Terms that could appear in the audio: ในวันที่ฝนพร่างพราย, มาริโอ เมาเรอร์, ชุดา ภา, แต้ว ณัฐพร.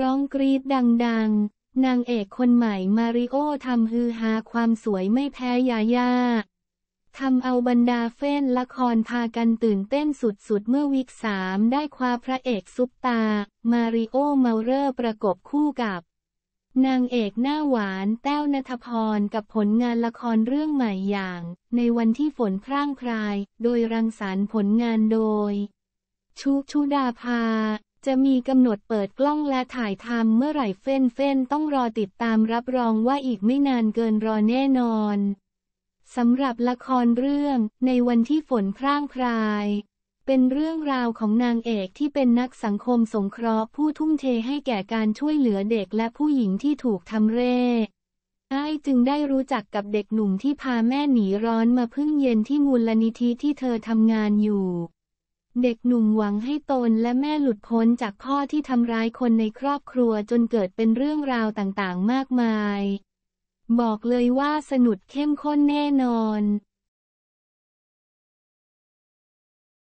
ร้องกรี๊ดดังๆนางเอกคนใหม่มาริโอทำฮือฮาความสวยไม่แพ้ยาย่าทำเอาบรรดาแฟนละครพากันตื่นเต้นสุดๆเมื่อวีค 3ได้คว้าพระเอกซุปตามาริโอเมาเรอร์ประกบคู่กับนางเอกหน้าหวานแต้วณัฐพรกับผลงานละครเรื่องใหม่อย่างในวันที่ฝนพร่างพรายโดยรังสรรค์ผลงานโดยชุดาภาจะมีกำหนดเปิดกล้องและถ่ายทำเมื่อไหร่แฟนต้องรอติดตามรับรองว่าอีกไม่นานเกินรอแน่นอนสำหรับละครเรื่องในวันที่ฝนพร่างพรายเป็นเรื่องราวของนางเอกที่เป็นนักสังคมสงเคราะห์ผู้ทุ่มเทให้แก่การช่วยเหลือเด็กและผู้หญิงที่ถูกทำเร่ร่จึงได้รู้จักกับเด็กหนุ่มที่พาแม่หนีร้อนมาพึ่งเย็นที่มูลนิธิที่เธอทำงานอยู่เด็กหนุ่มหวังให้ตนและแม่หลุดพ้นจากพ่อที่ทำร้ายคนในครอบครัวจนเกิดเป็นเรื่องราวต่างๆมากมายบอกเลยว่าสนุกเข้มข้นแน่นอน